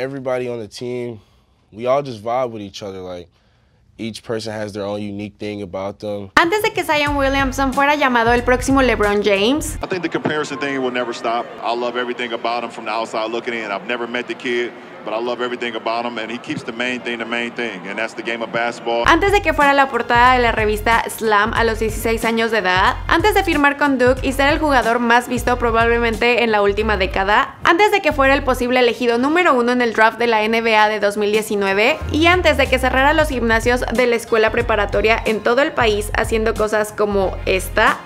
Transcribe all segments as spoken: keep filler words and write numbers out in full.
everybody on the team, we all just vibe with each other. Like, each person has their own unique thing about them. Antes de que Zion Williamson fuera llamado el próximo LeBron James, I think the comparison thing will never stop. I love everything about him from the outside looking in. I've never met the kid, but I love everything about him, and he keeps the main thing the main thing, and that's the game of basketball. Antes de que fuera la portada de la revista Slam a los dieciséis años de edad, antes de firmar con Duke y ser el jugador más visto probablemente en la última década, antes de que fuera el posible elegido número uno en el draft de la N B A de dos mil diecinueve, y antes de que cerrara los gimnasios de la escuela preparatoria en todo el país haciendo cosas como esta.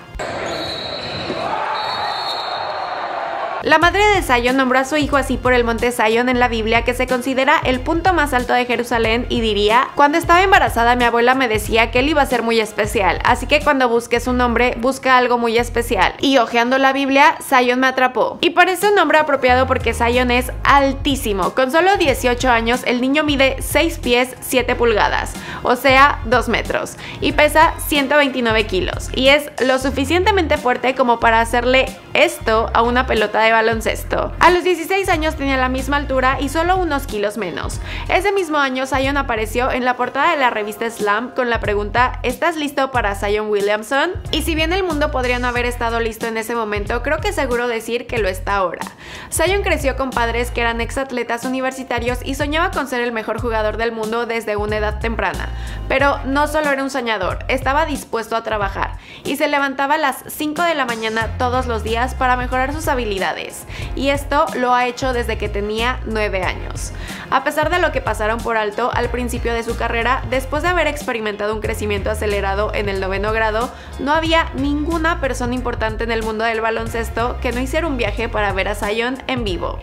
La madre de Zion nombró a su hijo así por el monte Zion en la Biblia, que se considera el punto más alto de Jerusalén, y diría: cuando estaba embarazada mi abuela me decía que él iba a ser muy especial, así que cuando busques un nombre, busca algo muy especial. Y hojeando la Biblia, Zion me atrapó. Y parece un nombre apropiado porque Zion es altísimo. Con solo dieciocho años, el niño mide seis pies siete pulgadas, o sea dos metros, y pesa ciento veintinueve kilos, y es lo suficientemente fuerte como para hacerle esto a una pelota de baloncesto. A los dieciséis años tenía la misma altura y solo unos kilos menos. Ese mismo año, Zion apareció en la portada de la revista Slam con la pregunta: ¿estás listo para Zion Williamson? Y si bien el mundo podría no haber estado listo en ese momento, creo que seguro decir que lo está ahora. Zion creció con padres que eran exatletas universitarios y soñaba con ser el mejor jugador del mundo desde una edad temprana. Pero no solo era un soñador, estaba dispuesto a trabajar y se levantaba a las cinco de la mañana todos los días para mejorar sus habilidades. Y esto lo ha hecho desde que tenía nueve años. A pesar de lo que pasaron por alto al principio de su carrera, después de haber experimentado un crecimiento acelerado en el noveno grado, no había ninguna persona importante en el mundo del baloncesto que no hiciera un viaje para ver a Zion en vivo.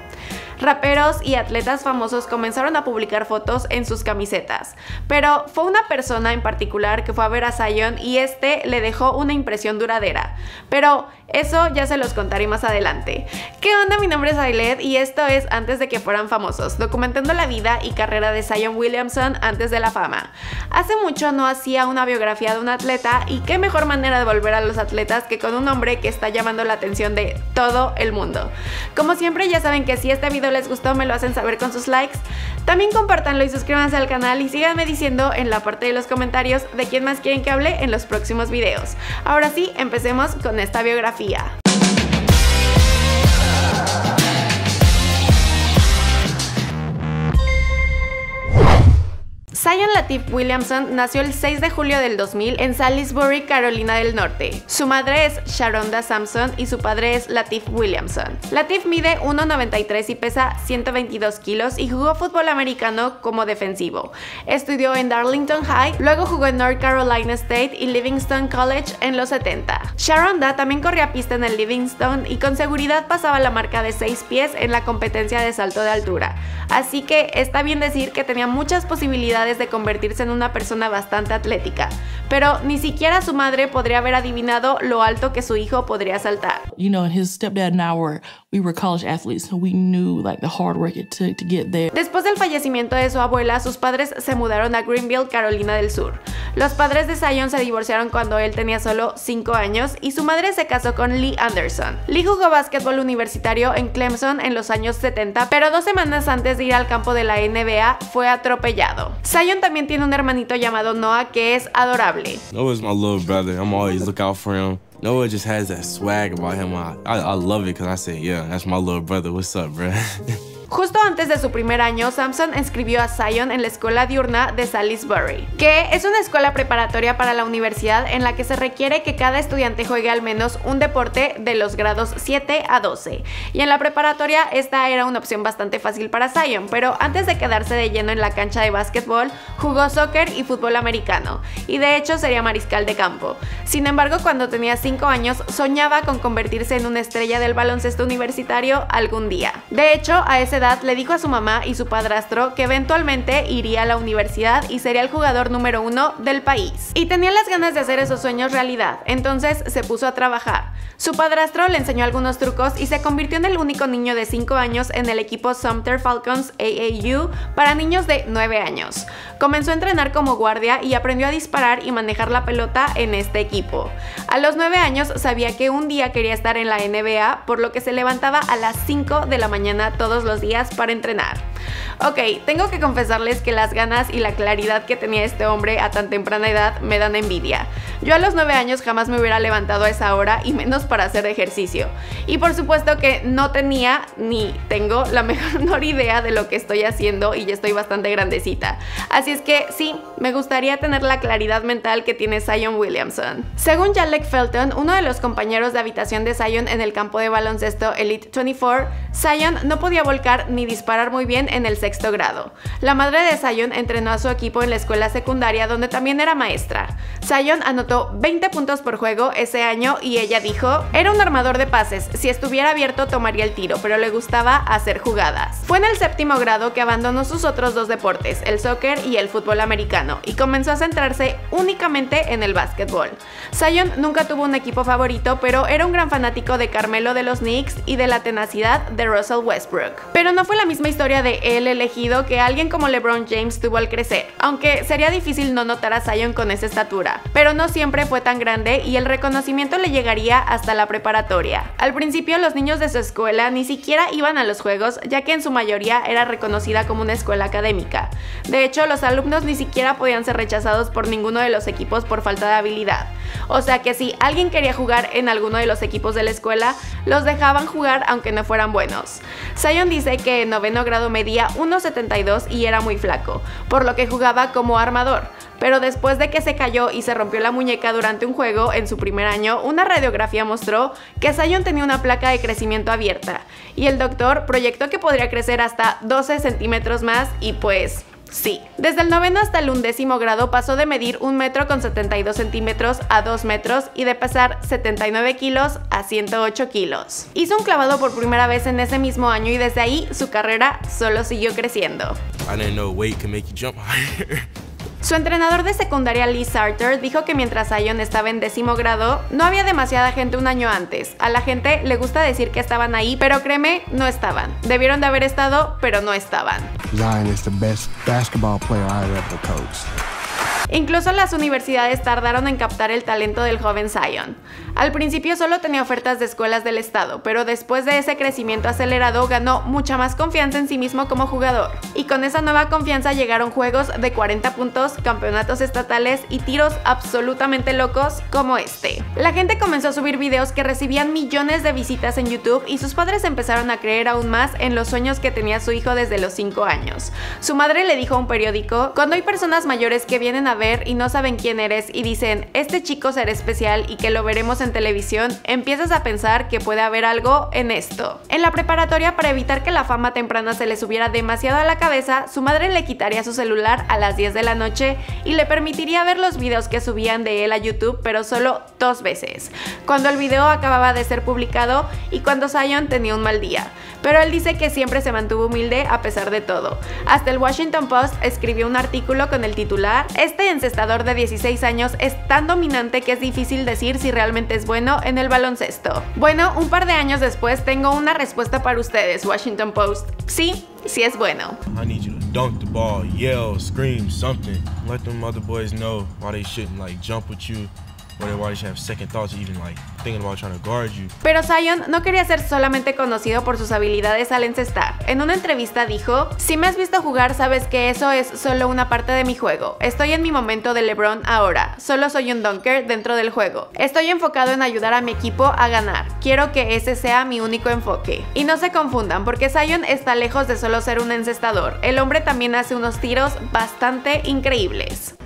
Raperos y atletas famosos comenzaron a publicar fotos en sus camisetas, pero fue una persona en particular que fue a ver a Zion y este le dejó una impresión duradera. Pero eso ya se los contaré más adelante. ¿Qué onda? Mi nombre es Ailed y esto es Antes de que fueran famosos, documentando la vida y carrera de Zion Williamson antes de la fama. Hace mucho no hacía una biografía de un atleta, y qué mejor manera de volver a los atletas que con un hombre que está llamando la atención de todo el mundo. Como siempre, ya saben que si este video les gustó, me lo hacen saber con sus likes. También compártanlo y suscríbanse al canal, y síganme diciendo en la parte de los comentarios de quién más quieren que hable en los próximos videos. Ahora sí, empecemos con esta biografía. Zion Latif Williamson nació el seis de julio del dos mil en Salisbury, Carolina del Norte. Su madre es Sharonda Sampson y su padre es Latif Williamson. Latif mide uno noventa y tres y pesa ciento veintidós kilos, y jugó fútbol americano como defensivo. Estudió en Darlington High, luego jugó en North Carolina State y Livingston College en los setenta. Sharonda también corría pista en el Livingston y con seguridad pasaba la marca de seis pies en la competencia de salto de altura. Así que está bien decir que tenía muchas posibilidades de convertirse en una persona bastante atlética, pero ni siquiera su madre podría haber adivinado lo alto que su hijo podría saltar. You know, his stepdad and I were we were college athletes, so we knew like the hard work it took to get there. Después del fallecimiento de su abuela, sus padres se mudaron a Greenville, Carolina del Sur. Los padres de Zion se divorciaron cuando él tenía solo cinco años y su madre se casó con Lee Anderson. Lee jugó básquetbol universitario en Clemson en los años setenta, pero dos semanas antes de ir al campo de la N B A fue atropellado. Zion también tiene un hermanito llamado Noah que es adorable. Noah is my little brother. I'm always look out for him. Noah just has that swag about him. I, I, I love it because I say, yeah, that's my little brother. What's up, bro? Justo antes de su primer año, Sampson inscribió a Zion en la escuela diurna de Salisbury, que es una escuela preparatoria para la universidad en la que se requiere que cada estudiante juegue al menos un deporte de los grados siete a doce. Y en la preparatoria esta era una opción bastante fácil para Zion, pero antes de quedarse de lleno en la cancha de básquetbol, jugó soccer y fútbol americano, y de hecho sería mariscal de campo. Sin embargo, cuando tenía cinco años, soñaba con convertirse en una estrella del baloncesto universitario algún día. De hecho, a ese le dijo a su mamá y su padrastro que eventualmente iría a la universidad y sería el jugador número uno del país. Y tenía las ganas de hacer esos sueños realidad, entonces se puso a trabajar. Su padrastro le enseñó algunos trucos y se convirtió en el único niño de cinco años en el equipo Sumter Falcons A A U para niños de nueve años. Comenzó a entrenar como guardia y aprendió a disparar y manejar la pelota en este equipo. A los nueve años sabía que un día quería estar en la N B A, por lo que se levantaba a las cinco de la mañana todos los días para entrenar. Ok, tengo que confesarles que las ganas y la claridad que tenía este hombre a tan temprana edad me dan envidia. Yo a los nueve años jamás me hubiera levantado a esa hora y menos para hacer ejercicio. Y por supuesto que no tenía ni tengo la menor idea de lo que estoy haciendo y ya estoy bastante grandecita. Así es que sí, me gustaría tener la claridad mental que tiene Zion Williamson. Según Jalek Felton, uno de los compañeros de habitación de Zion en el campo de baloncesto Elite veinticuatro, Zion no podía volcar ni disparar muy bien en el sexto grado. La madre de Zion entrenó a su equipo en la escuela secundaria donde también era maestra. Zion anotó veinte puntos por juego ese año y ella dijo: era un armador de pases, si estuviera abierto tomaría el tiro, pero le gustaba hacer jugadas. Fue en el séptimo grado que abandonó sus otros dos deportes, el soccer y el fútbol americano, y comenzó a centrarse únicamente en el básquetbol. Zion nunca tuvo un equipo favorito, pero era un gran fanático de Carmelo de los Knicks y de la tenacidad de Russell Westbrook. Pero no fue la misma historia de el elegido que alguien como LeBron James tuvo al crecer, aunque sería difícil no notar a Zion con esa estatura, pero no siempre fue tan grande y el reconocimiento le llegaría hasta la preparatoria. Al principio los niños de su escuela ni siquiera iban a los juegos, ya que en su mayoría era reconocida como una escuela académica. De hecho, los alumnos ni siquiera podían ser rechazados por ninguno de los equipos por falta de habilidad. O sea que si alguien quería jugar en alguno de los equipos de la escuela, los dejaban jugar aunque no fueran buenos. Zion dice que en noveno grado medía uno setenta y dos y era muy flaco, por lo que jugaba como armador. Pero después de que se cayó y se rompió la muñeca durante un juego en su primer año, una radiografía mostró que Zion tenía una placa de crecimiento abierta y el doctor proyectó que podría crecer hasta doce centímetros más y pues... sí. Desde el noveno hasta el undécimo grado pasó de medir un metro con setenta y dos centímetros a dos metros y de pesar setenta y nueve kilos a ciento ocho kilos. Hizo un clavado por primera vez en ese mismo año y desde ahí su carrera solo siguió creciendo. Su entrenador de secundaria Lee Sartor dijo que mientras Zion estaba en décimo grado, no había demasiada gente un año antes. A la gente le gusta decir que estaban ahí, pero créeme, no estaban. Debieron de haber estado, pero no estaban. Zion is the best basketball player I ever coached. Incluso las universidades tardaron en captar el talento del joven Zion. Al principio solo tenía ofertas de escuelas del estado, pero después de ese crecimiento acelerado ganó mucha más confianza en sí mismo como jugador. Y con esa nueva confianza llegaron juegos de cuarenta puntos, campeonatos estatales y tiros absolutamente locos como este. La gente comenzó a subir videos que recibían millones de visitas en YouTube y sus padres empezaron a creer aún más en los sueños que tenía su hijo desde los cinco años. Su madre le dijo a un periódico: cuando hay personas mayores que vienen a ver y no saben quién eres y dicen este chico será especial y que lo veremos en televisión, empiezas a pensar que puede haber algo en esto. En la preparatoria, para evitar que la fama temprana se le subiera demasiado a la cabeza, su madre le quitaría su celular a las diez de la noche y le permitiría ver los videos que subían de él a YouTube, pero solo dos veces, cuando el video acababa de ser publicado y cuando Zion tenía un mal día. Pero él dice que siempre se mantuvo humilde a pesar de todo. Hasta el Washington Post escribió un artículo con el titular: este encestador de dieciséis años es tan dominante que es difícil decir si realmente es bueno en el baloncesto. Bueno, un par de años después tengo una respuesta para ustedes, Washington Post. Sí, sí es bueno. Dunk the ball, yell, scream something. Let them other boys know why they shouldn't like jump with you. Pero Zion no quería ser solamente conocido por sus habilidades al encestar. En una entrevista dijo: si me has visto jugar sabes que eso es solo una parte de mi juego. Estoy en mi momento de LeBron ahora. Solo soy un dunker dentro del juego. Estoy enfocado en ayudar a mi equipo a ganar. Quiero que ese sea mi único enfoque. Y no se confundan, porque Zion está lejos de solo ser un encestador. El hombre también hace unos tiros bastante increíbles.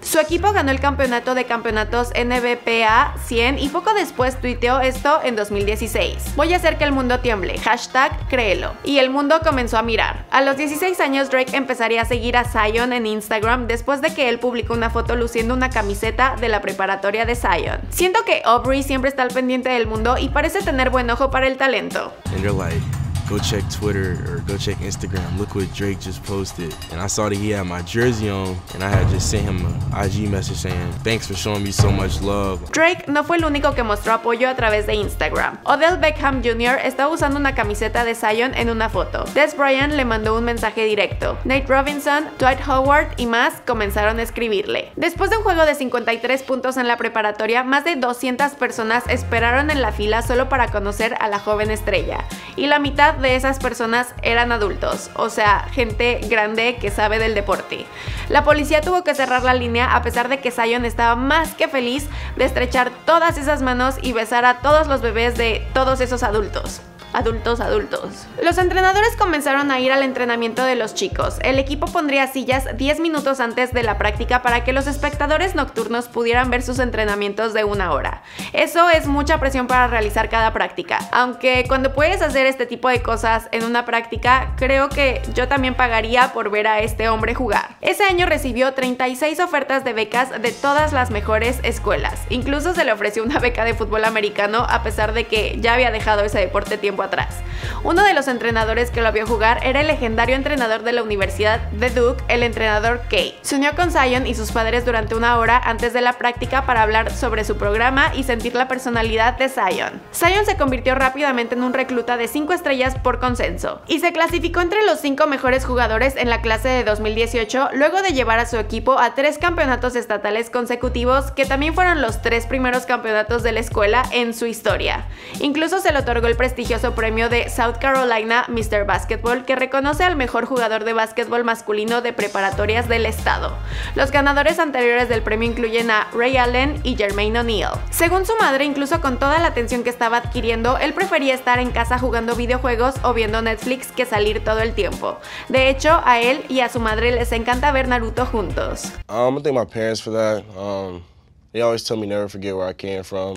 Su equipo ganó el campeonato de campeonatos N B P A cien y poco después tuiteó esto en dos mil dieciséis. Voy a hacer que el mundo tiemble, hashtag créelo. Y el mundo comenzó a mirar. A los dieciséis años Drake empezaría a seguir a Zion en Instagram después de que él publicó una foto luciendo una camiseta de la preparatoria de Zion. Siento que Aubrey siempre está al pendiente del mundo y parece tener buen ojo para el talento. And you're like, go check Twitter or go check Instagram. Look what Drake just posted. And I saw that he had my jersey on, and I had just sent him an I G message saying, thanks for showing me so much love. Drake no fue el único que mostró apoyo a través de Instagram. Odell Beckham junior estaba usando una camiseta de Zion en una foto. Dez Bryant le mandó un mensaje directo. Nate Robinson, Dwight Howard y más comenzaron a escribirle. Después de un juego de cincuenta y tres puntos en la preparatoria, más de doscientas personas esperaron en la fila solo para conocer a la joven estrella. Y la mitad de esas personas eran adultos, o sea, gente grande que sabe del deporte. La policía tuvo que cerrar la línea a pesar de que Zion estaba más que feliz de estrechar todas esas manos y besar a todos los bebés de todos esos adultos. Adultos, adultos. Los entrenadores comenzaron a ir al entrenamiento de los chicos. El equipo pondría sillas diez minutos antes de la práctica para que los espectadores nocturnos pudieran ver sus entrenamientos de una hora. Eso es mucha presión para realizar cada práctica. Aunque cuando puedes hacer este tipo de cosas en una práctica, creo que yo también pagaría por ver a este hombre jugar. Ese año recibió treinta y seis ofertas de becas de todas las mejores escuelas. Incluso se le ofreció una beca de fútbol americano a pesar de que ya había dejado ese deporte tiempo atrás. Uno de los entrenadores que lo vio jugar era el legendario entrenador de la Universidad de Duke, el entrenador K. Se unió con Zion y sus padres durante una hora antes de la práctica para hablar sobre su programa y sentir la personalidad de Zion. Zion se convirtió rápidamente en un recluta de cinco estrellas por consenso y se clasificó entre los cinco mejores jugadores en la clase de dos mil dieciocho luego de llevar a su equipo a tres campeonatos estatales consecutivos que también fueron los tres primeros campeonatos de la escuela en su historia. Incluso se le otorgó el prestigioso premio de South Carolina mister Basketball, que reconoce al mejor jugador de básquetbol masculino de preparatorias del estado. Los ganadores anteriores del premio incluyen a Ray Allen y Jermaine O'Neill. Según su madre, incluso con toda la atención que estaba adquiriendo, él prefería estar en casa jugando videojuegos o viendo Netflix que salir todo el tiempo. De hecho, a él y a su madre les encanta ver Naruto juntos. Um, I thank my parents for that. Um, they always tell me never forget where I came from.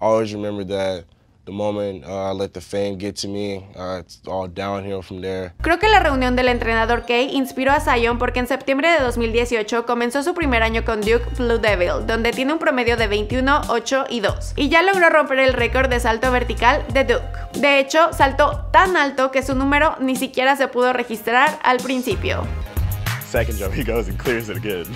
I always remember that. The moment uh, I let the fame get to me, uh, it's all downhill from there. Creo que la reunión del entrenador K inspiró a Zion porque en septiembre de dos mil dieciocho comenzó su primer año con Duke Blue Devils, donde tiene un promedio de veintiuno, ocho y dos, y ya logró romper el récord de salto vertical de Duke. De hecho, saltó tan alto que su número ni siquiera se pudo registrar al principio. Second jump, he goes and clears it again.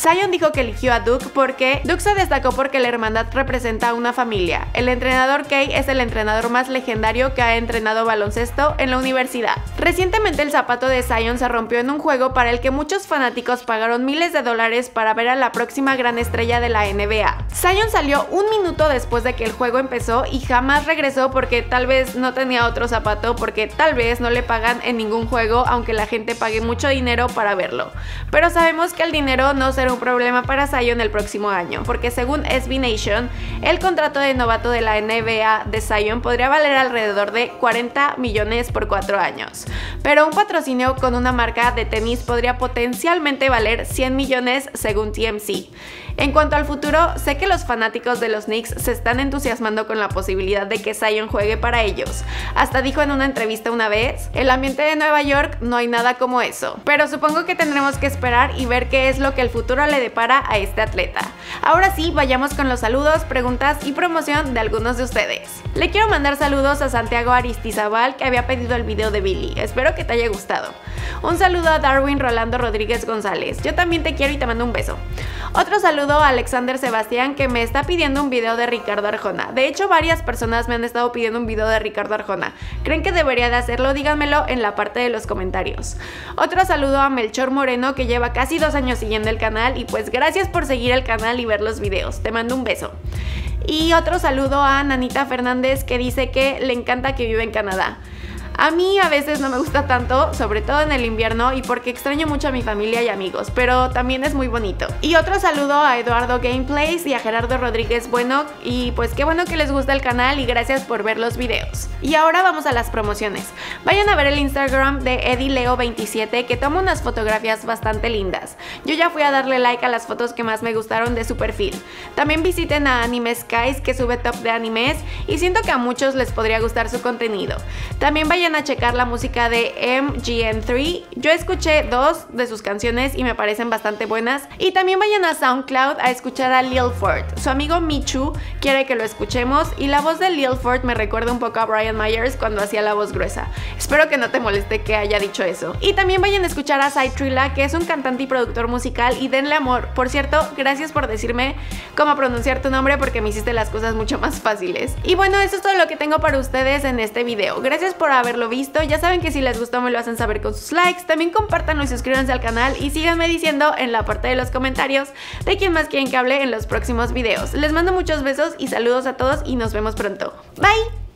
Zion dijo que eligió a Duke porque Duke se destacó porque la hermandad representa a una familia. El entrenador Kay es el entrenador más legendario que ha entrenado baloncesto en la universidad. Recientemente el zapato de Zion se rompió en un juego para el que muchos fanáticos pagaron miles de dólares para ver a la próxima gran estrella de la N B A. Zion salió un minuto después de que el juego empezó y jamás regresó porque tal vez no tenía otro zapato, porque tal vez no le pagan en ningún juego aunque la gente pague mucho dinero para verlo. Pero sabemos que el dinero no será un problema para Zion el próximo año, porque según S B Nation, el contrato de novato de la N B A de Zion podría valer alrededor de cuarenta millones por cuatro años, pero un patrocinio con una marca de tenis podría potencialmente valer cien millones según T M Z. En cuanto al futuro, sé que los fanáticos de los Knicks se están entusiasmando con la posibilidad de que Zion juegue para ellos. Hasta dijo en una entrevista una vez, el ambiente de Nueva York no hay nada como eso, pero supongo que tendremos que esperar y ver qué es lo que el futuro le depara a este atleta. Ahora sí, vayamos con los saludos, preguntas y promoción de algunos de ustedes. Le quiero mandar saludos a Santiago Aristizabal, que había pedido el video de Billy. Espero que te haya gustado. Un saludo a Darwin Rolando Rodríguez González. Yo también te quiero y te mando un beso. Otro saludo a Alexander Sebastián, que me está pidiendo un video de Ricardo Arjona. De hecho, varias personas me han estado pidiendo un video de Ricardo Arjona. ¿Creen que debería de hacerlo? Díganmelo en la parte de los comentarios. Otro saludo a Melchor Moreno, que lleva casi dos años siguiendo el canal. Y pues gracias por seguir el canal y ver los videos. Te mando un beso. Y otro saludo a Nanita Fernández, que dice que le encanta que vive en Canadá. A mí a veces no me gusta tanto, sobre todo en el invierno, y porque extraño mucho a mi familia y amigos, pero también es muy bonito. Y otro saludo a Eduardo Gameplays y a Gerardo Rodríguez Bueno, y pues qué bueno que les gusta el canal y gracias por ver los videos. Y ahora vamos a las promociones. Vayan a ver el Instagram de Edileo veintisiete, que toma unas fotografías bastante lindas. Yo ya fui a darle like a las fotos que más me gustaron de su perfil. También visiten a Anime Skies, que sube top de animes, y siento que a muchos les podría gustar su contenido. También vayan vayan a checar la música de M G M tres. Yo escuché dos de sus canciones y me parecen bastante buenas. Y también vayan a SoundCloud a escuchar a Lilford. Su amigo Michu quiere que lo escuchemos y la voz de Lilford me recuerda un poco a Brian Myers cuando hacía la voz gruesa. Espero que no te moleste que haya dicho eso. Y también vayan a escuchar a Cytrilla, que es un cantante y productor musical, y denle amor. Por cierto, gracias por decirme cómo pronunciar tu nombre porque me hiciste las cosas mucho más fáciles. Y bueno, eso es todo lo que tengo para ustedes en este video. Gracias por haberlo visto. Ya saben que si les gustó me lo hacen saber con sus likes. También compártanlo y suscríbanse al canal y síganme diciendo en la parte de los comentarios de quién más quieren que hable en los próximos videos. Les mando muchos besos y saludos a todos y nos vemos pronto. Bye.